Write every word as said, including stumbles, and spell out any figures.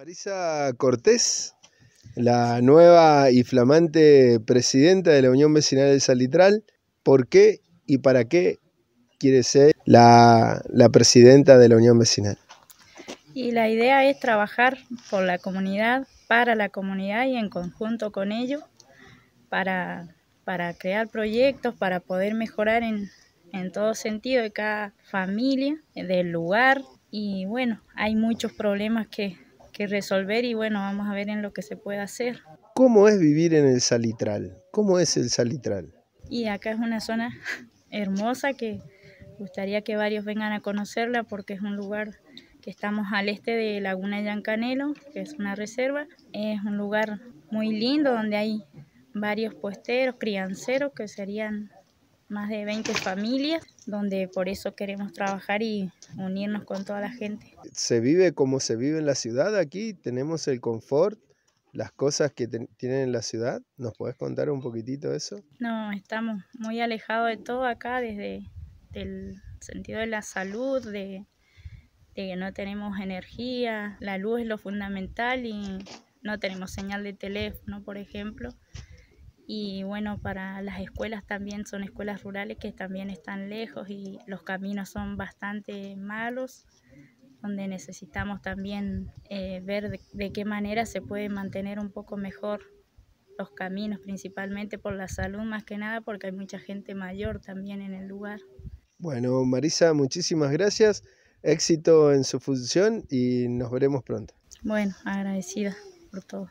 Marisa Cortés, la nueva y flamante presidenta de la Unión Vecinal del Salitral. ¿Por qué y para qué quiere ser la, la presidenta de la Unión Vecinal? Y la idea es trabajar por la comunidad, para la comunidad y en conjunto con ellos, para, para crear proyectos, para poder mejorar en, en todo sentido de cada familia, del lugar. Y bueno, hay muchos problemas que, que resolver y bueno, vamos a ver en lo que se puede hacer. ¿Cómo es vivir en el Salitral? ¿Cómo es el Salitral? Y acá es una zona hermosa que gustaría que varios vengan a conocerla porque es un lugar que estamos al este de Laguna Llancanelo, que es una reserva. Es un lugar muy lindo donde hay varios puesteros, crianceros, que serían más de veinte familias, donde por eso queremos trabajar y unirnos con toda la gente. ¿Se vive como se vive en la ciudad aquí? ¿Tenemos el confort, las cosas que tienen en la ciudad? ¿Nos podés contar un poquitito eso? No, estamos muy alejados de todo acá, desde el sentido de la salud, de, de que no tenemos energía, la luz es lo fundamental y no tenemos señal de teléfono, por ejemplo. Y bueno, para las escuelas también son escuelas rurales que también están lejos y los caminos son bastante malos, donde necesitamos también eh, ver de, de qué manera se puede mantener un poco mejor los caminos, principalmente por la salud más que nada, porque hay mucha gente mayor también en el lugar. Bueno, Marisa, muchísimas gracias, éxito en su función y nos veremos pronto. Bueno, agradecida por todo.